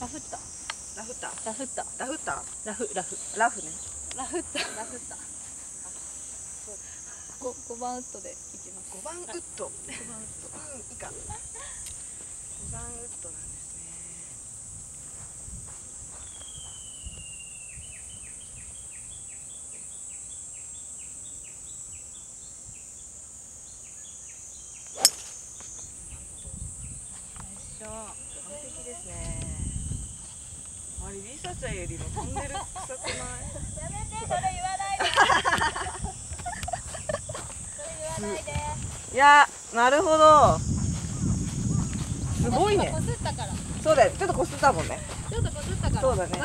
ラフター5番ウッドでいきます。5番ウッドなんです。リサちゃんよりもトンネル臭くない？やめて、それ言わないで。それ言わないで。いや、なるほど。すごいね。こすったから。そうだよ、ちょっとこすったもんね。そうだね。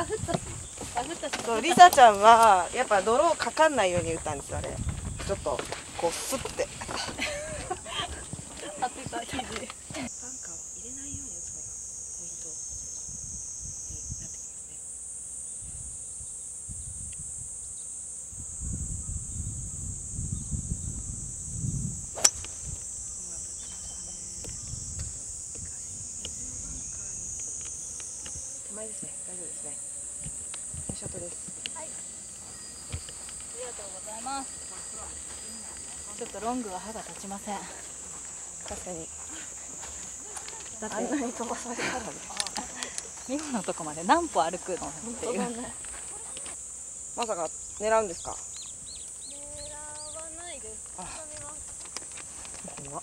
そう、リサちゃんはやっぱ泥かかんないように打ったんですよ、あれ。ちょっとこすって。当てた生地。大丈夫ですね。ナイスショットです。はい。ありがとうございます。ちょっとロングは歯が立ちません。確かに。だってあんなに飛ばされたらね。ミホのとこまで何歩歩くのっていう。まさか狙うんですか？狙わないです。あ、こわ。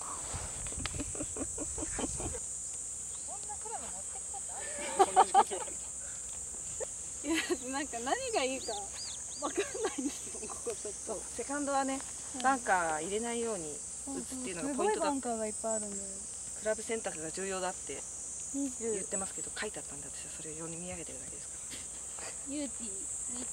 なんか何がいいかわかんないんですよ、ここちょっと。そう、セカンドはね、バンカー入れないように打つっていうのがポイントだ。バンカーがいっぱいあるんで。クラブ選択が重要だって言ってますけど、書いてあったんだって、それを読み上げてるだけですから。ユーティー21度。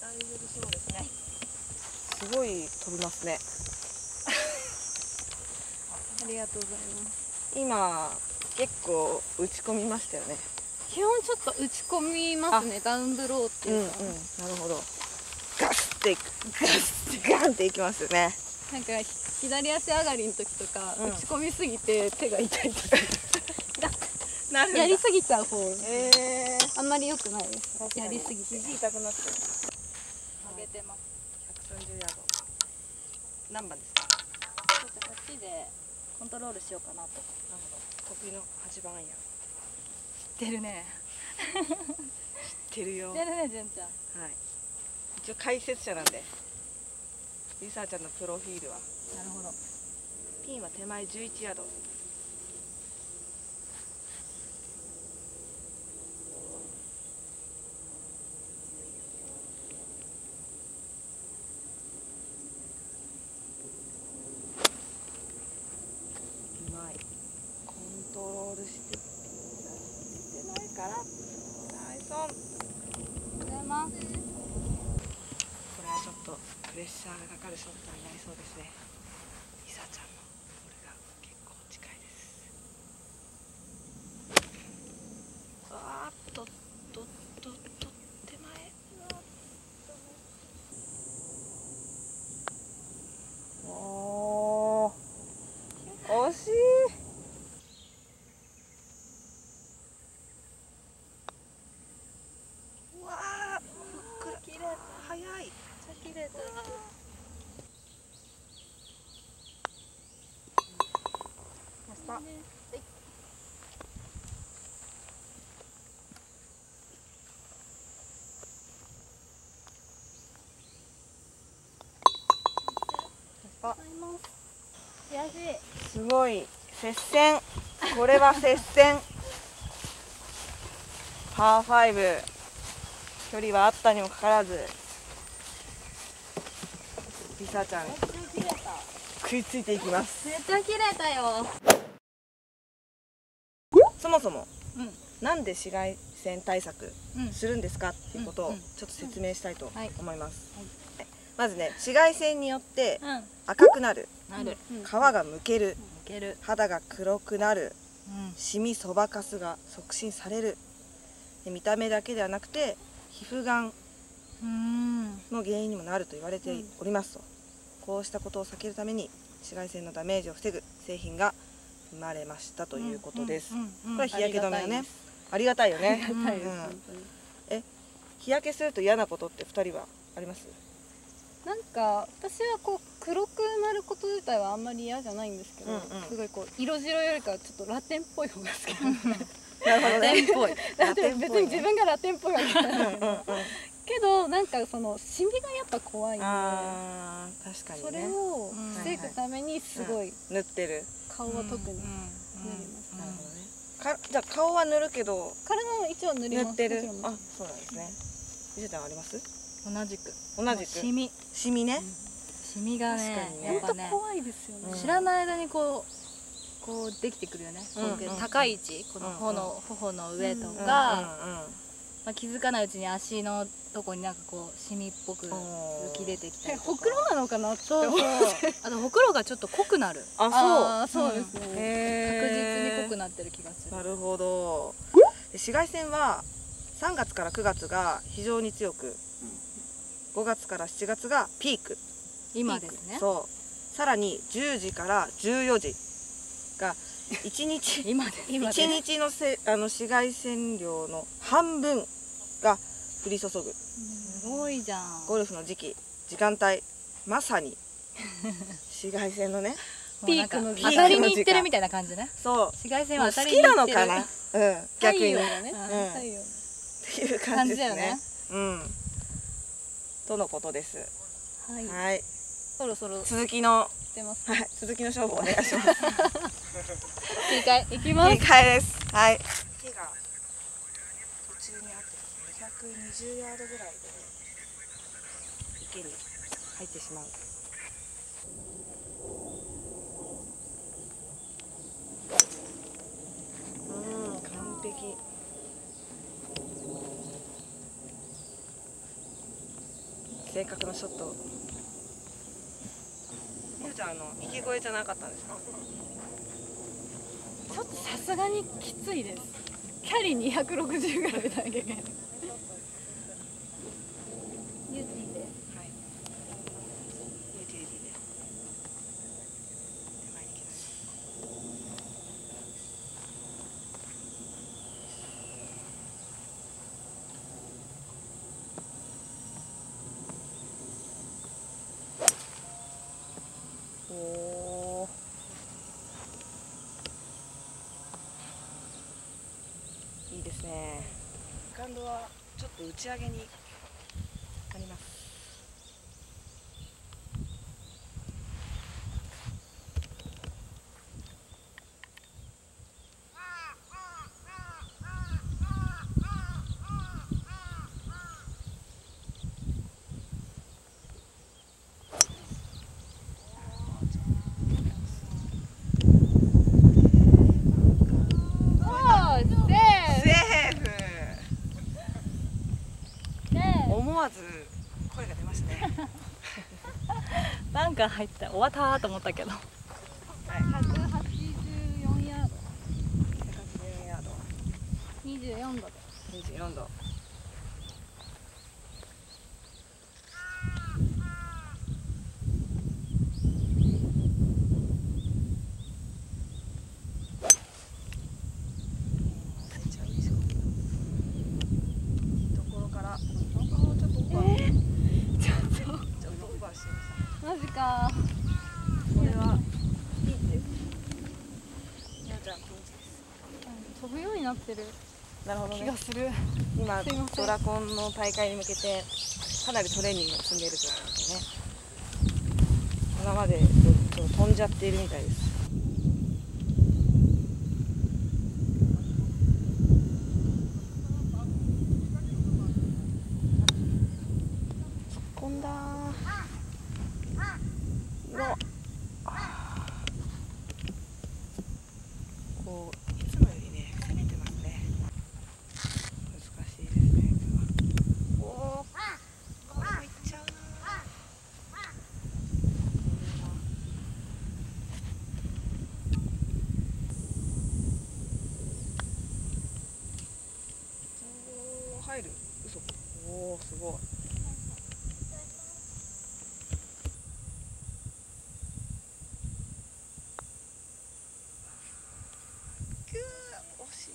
大丈夫そうですね。はい、すごい飛びますね。ありがとうございます。今結構打ち込みましたよね。基本ちょっと打ち込みますね。ダウンブローっていうか。なるほど。ガスってガンっていきますよね。なんか左足上がりの時とか、打ち込みすぎて手が痛いとか。やりすぎちゃう方、あんまり良くないです。やりすぎて肘痛くなって上げてます。130ヤード。何番ですか？ちょっとこっちでコントロールしようかなと。なるほど。得意の8番アイアン。知ってるね。知ってるよ。知ってるね、純ちゃん。はい、一応解説者なんで。リサちゃんのプロフィールは、なるほど、ピンは手前11ヤード。プレッシャーがかかるショットになりそうですね。リサちゃんのボールが結構近いです。あーっと、手前。おー、惜しい。うわー、ふっくら、綺麗、早い。綺麗だ。すごい接戦。これは接戦。パー5。距離はあったにもかかわらず。リサちゃん食いついていきます。めっちゃ切れたよ。そもそも、なんで紫外線対策するんですかっていうことをちょっと説明したいと思います。まずね、紫外線によって赤くなる、皮がむける、肌が黒くなる、シミ、そばかすが促進される、見た目だけではなくて皮膚がんの原因にもなると言われておりますと、こうしたことを避けるために紫外線のダメージを防ぐ製品が生まれましたということです。これは日焼け止めよね。ありがたいよね。日焼けすると嫌なことって2人はあります？なんか私はこう黒くなること自体はあんまり嫌じゃないんですけど、すごいこう色白よりかちょっとラテンっぽい方が好きなんですね。なるほどね。ラテンっぽい。別に自分がラテンっぽいわけじゃないけど、なんかそのシミがやっぱ怖いんで、確かにね、それを防ぐためにすごい塗ってる。顔は特に塗ります。なるほどね。じゃあ顔は塗るけど体も一応塗ります。塗ってる。あ、そうなんですね。ゆずちゃんあります？同じくシミね、シミがねやっぱね怖いですよね。知らない間にこうできてくるよね。高い位置、この頬の上とか気づかないうちに足のとこになんかこうシミっぽく浮き出てきたり、ほくろなのかなって思って、あとほくろがちょっと濃くなる。あ、そうですね。確実に濃くなってる気がする。なるほど。紫外線は3月から9月が非常に強く、5月から7月がピーク。今ですね。そう。さらに10時から14時が1日の紫外線量の半分が降り注ぐ。すごいじゃん。ゴルフの時間帯、まさに紫外線のねピークの時間。当たりに行ってるみたいな感じね。そう。紫外線は当たりに行ってる。好きなのかな。うん。逆にね。太陽。っていう感じですね。うん。とのことです。はい。そろそろ続きの勝負お願いします。切り替えです。はい。手が途中にあって220ヤードぐらいで池に入ってしまう。完璧。正確なショット。ゆうちゃん息越えじゃなかったんですか？ちょっとさすがにきついです。キャリー260ぐらい打たなきゃいけない。ユーティーで。はい。ユーティリティで。手前に来まセカンドはちょっと打ち上げになります。声が出ましたね。なんか入った。終わったと思ったけど。184ヤード。184ヤード。24度です。24度。なるほどね。今ドラコンの大会に向けてかなりトレーニングを積んでいるということですね。今まで飛んじゃっているみたいです。突っ込んだのこう入る。嘘。おお、すごい。くー、惜しい。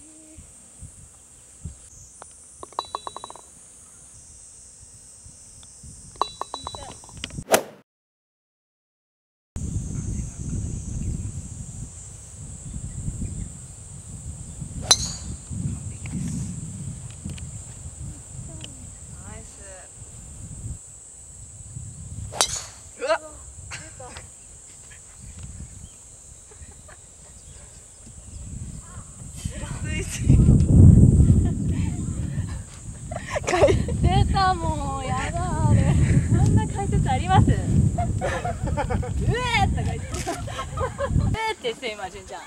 出た、もうやだ、あれそんな解説あります？うえーとか言ってうえーって言って今、純ちゃん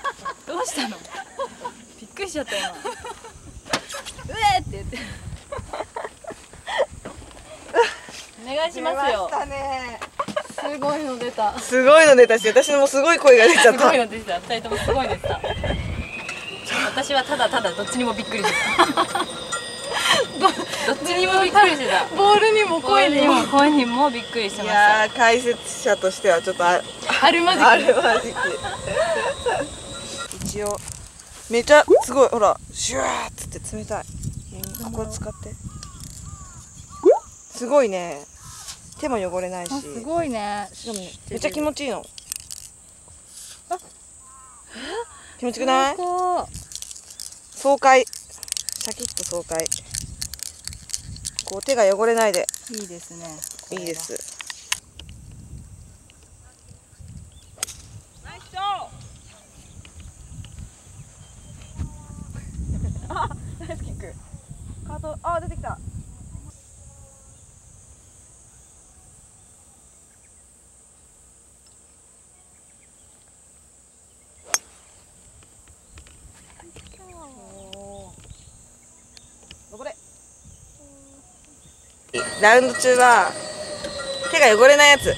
どうしたの？びっくりしちゃった今うえーって言ってお願いしますよ。出ましたね、すごいの出た、すごいの出たし、私のもすごい声が出ちゃったすごいの出た、2人ともすごいの出た私はただただどっちにもびっくりしたどっちにもびっくりしてた。ボールにも声にも声にもびっくりしてました。いやー、解説者としてはちょっとあるまじき一応めっちゃすごい、ほらシュワーっつって冷たい。ここ使ってすごいね、手も汚れないしすごいね。でもめっちゃ気持ちいいの。あ、気持ちよくない？爽快、シャキッと爽快。こう手が汚れないでいいですね。いいです。ナイスショーあ、ナイスキック。カート、あ、出てきた。ラウンド中は手が汚れないやつ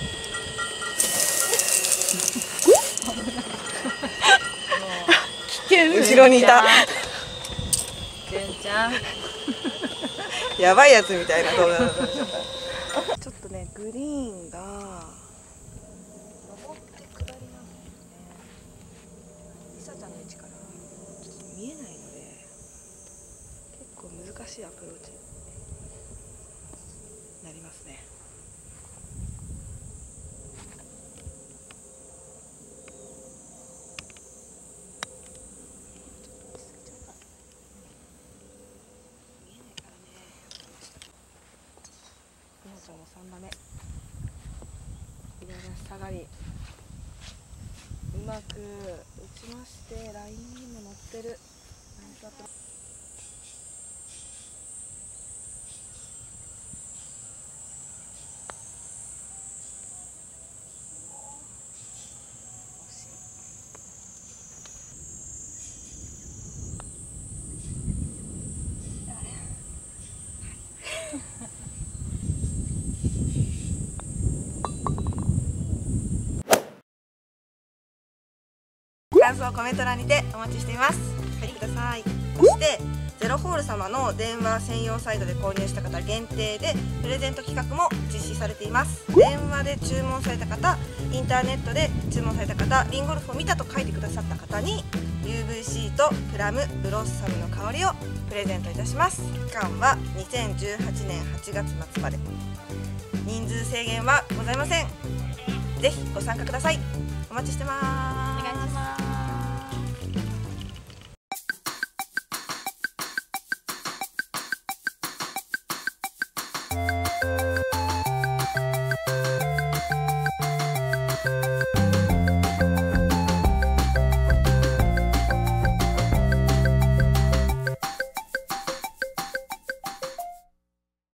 後ろにいたやばいやつみたいな動画ちょっとね、グリーンが登って下りなんですね。りさちゃんの位置からちょっと見えないので結構難しいアプローチなりますね。みほちゃんも3打目、左足下がりうまく打ちまして、ラインにも乗ってる。ナイスアプローチ。感想をコメント欄にてお待ちしています。書いてください。そしてゼロホール様の電話専用サイトで購入した方限定でプレゼント企画も実施されています。電話で注文された方、インターネットで注文された方、リンゴルフを見たと書いてくださった方に UVC とプラムブロッサムの香りをプレゼントいたします。期間は2018年8月末まで。人数制限はございません。ぜひご参加ください。お待ちしてます。お願いします。